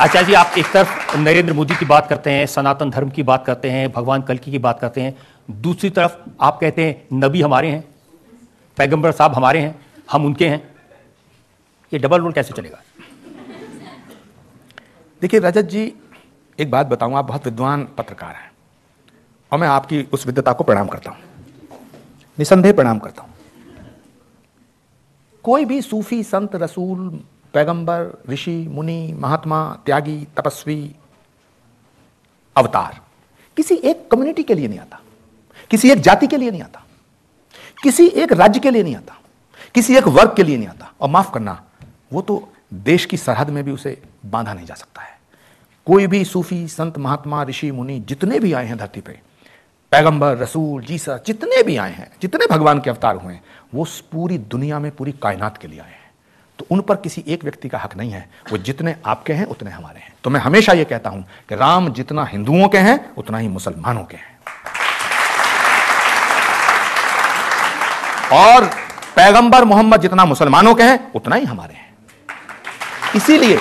अच्छा जी, आप एक तरफ नरेंद्र मोदी की बात करते हैं, सनातन धर्म की बात करते हैं, भगवान कल्कि की बात करते हैं, दूसरी तरफ आप कहते हैं नबी हमारे हैं, पैगंबर साहब हमारे हैं, हम उनके हैं, ये डबल रोल कैसे चलेगा? देखिए रजत जी, एक बात बताऊं, आप बहुत विद्वान पत्रकार हैं और मैं आपकी उस विद्वता को प्रणाम करता हूं, निसंदेह प्रणाम करता हूं। कोई भी सूफी, संत, रसूल, पैगंबर, ऋषि, मुनि, महात्मा, त्यागी, तपस्वी, अवतार किसी एक कम्युनिटी के लिए नहीं आता, किसी एक जाति के लिए नहीं आता, किसी एक राज्य के लिए नहीं आता, किसी एक वर्ग के लिए नहीं आता। और माफ करना, वो तो देश की सरहद में भी उसे बांधा नहीं जा सकता है। कोई भी सूफी, संत, महात्मा, ऋषि, मुनि जितने भी आए हैं धरती पे, पैगंबर, रसूल, जीसा, जितने भी आए हैं, जितने भगवान के अवतार हुए हैं, वो पूरी दुनिया में, पूरी कायनात के लिए आए हैं। तो उन पर किसी एक व्यक्ति का हक नहीं है। वो जितने आपके हैं उतने हमारे हैं। तो मैं हमेशा ये कहता हूं कि राम जितना हिंदुओं के हैं उतना ही मुसलमानों के हैं, और पैगंबर मोहम्मद जितना मुसलमानों के हैं उतना ही हमारे हैं। इसीलिए,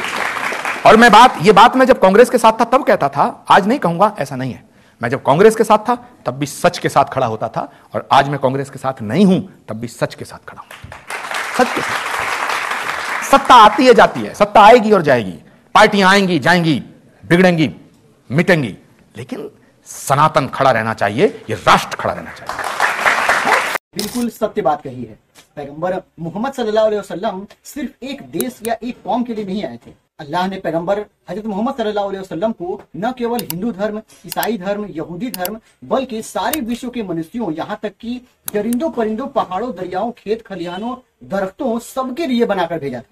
और मैं ये बात मैं जब कांग्रेस के साथ था तब कहता था, आज नहीं कहूंगा, ऐसा नहीं है। मैं जब कांग्रेस के साथ था तब भी सच के साथ खड़ा होता था, और आज मैं कांग्रेस के साथ नहीं हूं तब भी सच के साथ खड़ा हूं। सच के साथ। सत्ता आती है, जाती है, सत्ता आएगी और जाएगी, पार्टियां आएंगी, जाएंगी, बिगड़ेंगी, मिटेंगी, लेकिन सनातन खड़ा रहना चाहिए, ये राष्ट्र खड़ा रहना चाहिए। बिल्कुल सत्य बात कही है। पैगंबर मोहम्मद सल्लल्लाहु अलैहि वसल्लम सिर्फ एक देश या एक कौम के लिए नहीं आए थे। अल्लाह ने पैगंबर हजरत मोहम्मद सल्लल्लाहु अलैहि वसल्लम को न केवल हिंदू धर्म, ईसाई धर्म, यहूदी धर्म, बल्कि सारे विश्व के मनुष्यों, यहाँ तक कि दरिंदों, परिंदों, पहाड़ों, दरियाओं, खेत खलिहानों, दरख्तों, सबके लिए बनाकर भेजा था।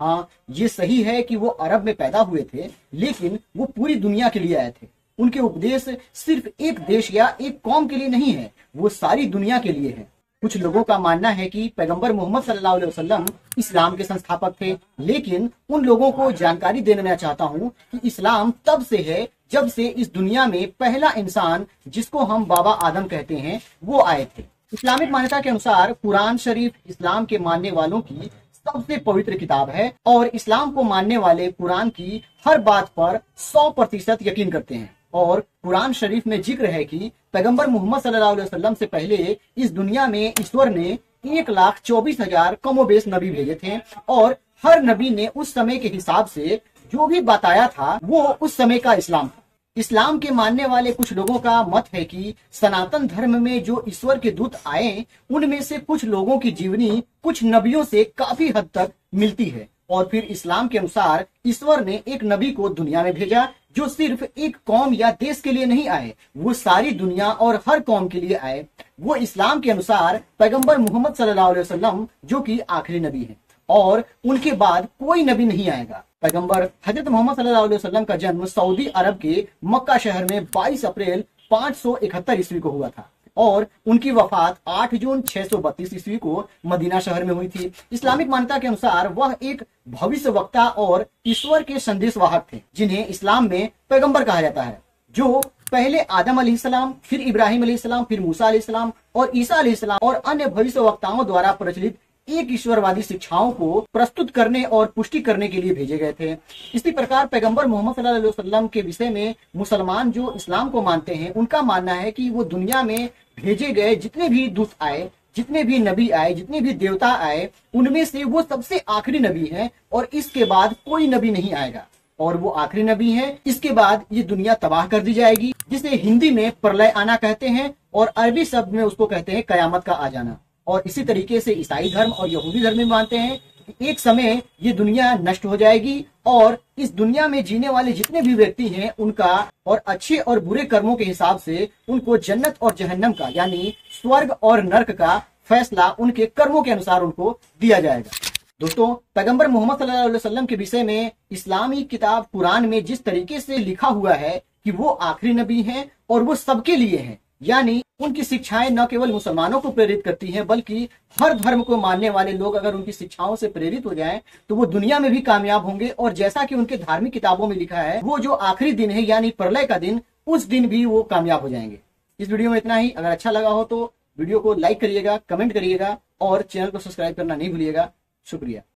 हाँ, ये सही है कि वो अरब में पैदा हुए थे, लेकिन वो पूरी दुनिया के लिए आए थे। उनके उपदेश सिर्फ एक देश या एक कौम के लिए नहीं है, वो सारी दुनिया के लिए है। कुछ लोगों का मानना है कि पैगंबर मोहम्मद सल्लल्लाहु अलैहि वसल्लम इस्लाम के संस्थापक थे, लेकिन उन लोगों को जानकारी देना चाहता हूं कि इस्लाम तब से है जब से इस दुनिया में पहला इंसान, जिसको हम बाबा आदम कहते हैं, वो आए थे। इस्लामिक मान्यता के अनुसार कुरान शरीफ इस्लाम के मानने वालों की सबसे पवित्र किताब है, और इस्लाम को मानने वाले कुरान की हर बात पर 100% यकीन करते हैं। और कुरान शरीफ में जिक्र है कि पैगंबर मोहम्मद सल्लल्लाहु अलैहि वसल्लम से पहले इस दुनिया में ईश्वर ने 1,24,000 कमोबेश नबी भेजे थे, और हर नबी ने उस समय के हिसाब से जो भी बताया था वो उस समय का इस्लाम था। इस्लाम के मानने वाले कुछ लोगों का मत है कि सनातन धर्म में जो ईश्वर के दूत आए, उनमें से कुछ लोगों की जीवनी कुछ नबियों से काफी हद तक मिलती है, और फिर इस्लाम के अनुसार ईश्वर ने एक नबी को दुनिया में भेजा, जो सिर्फ एक कौम या देश के लिए नहीं आए, वो सारी दुनिया और हर कौम के लिए आए। वो इस्लाम के अनुसार पैगंबर मोहम्मद सल्लल्लाहु अलैहि वसल्लम, जो कि आखिरी नबी है, और उनके बाद कोई नबी नहीं आएगा। पैगंबर हजरत मोहम्मद सल्लल्लाहु अलैहि वसल्लम का जन्म सऊदी अरब के मक्का शहर में 22 अप्रैल 571 ईस्वी को हुआ था, और उनकी वफात 8 जून 632 ईस्वी को मदीना शहर में हुई थी। इस्लामिक मान्यता के अनुसार वह एक भविष्यवक्ता और ईश्वर के संदेशवाहक थे, जिन्हें इस्लाम में पैगंबर कहा जाता है, जो पहले आदम अलैहि सलाम, फिर इब्राहिम अलैहि सलाम, फिर मूसा अलैहि सलाम और ईसा अलैहि सलाम और अन्य भविष्यवक्ताओं द्वारा प्रचलित एक ईश्वरवादी शिक्षाओं को प्रस्तुत करने और पुष्टि करने के लिए भेजे गए थे। इसी प्रकार पैगंबर मोहम्मद सल्लल्लाहु अलैहि वसल्लम के विषय में मुसलमान जो इस्लाम को मानते हैं, उनका मानना है कि वो दुनिया में भेजे गए जितने भी दूत आए, जितने भी नबी आए, जितने भी देवता आए, उनमें से वो सबसे आखिरी नबी हैं, और इसके बाद कोई नबी नहीं आएगा, और वो आखिरी नबी हैं। इसके बाद ये दुनिया तबाह कर दी जाएगी, जिसे हिंदी में प्रलय आना कहते हैं, और अरबी शब्द में उसको कहते हैं कयामत का आ जाना। और इसी तरीके से ईसाई धर्म और यहूदी धर्म में मानते हैं कि एक समय ये दुनिया नष्ट हो जाएगी, और इस दुनिया में जीने वाले जितने भी व्यक्ति हैं उनका, और अच्छे और बुरे कर्मों के हिसाब से उनको जन्नत और जहन्नम का, यानी स्वर्ग और नर्क का फैसला उनके कर्मों के अनुसार उनको दिया जाएगा। दोस्तों, पैगंबर मोहम्मद सल्लल्लाहु अलैहि वसल्लम के विषय में इस्लामी किताब कुरान में जिस तरीके से लिखा हुआ है कि वो आखिरी नबी है और वो सबके लिए है, यानी उनकी शिक्षाएं न केवल मुसलमानों को प्रेरित करती हैं, बल्कि हर धर्म को मानने वाले लोग अगर उनकी शिक्षाओं से प्रेरित हो जाएं तो वो दुनिया में भी कामयाब होंगे। और जैसा कि उनके धार्मिक किताबों में लिखा है, वो जो आखिरी दिन है यानी प्रलय का दिन, उस दिन भी वो कामयाब हो जाएंगे। इस वीडियो में इतना ही। अगर अच्छा लगा हो तो वीडियो को लाइक करिएगा, कमेंट करिएगा और चैनल को सब्सक्राइब करना नहीं भूलिएगा। शुक्रिया।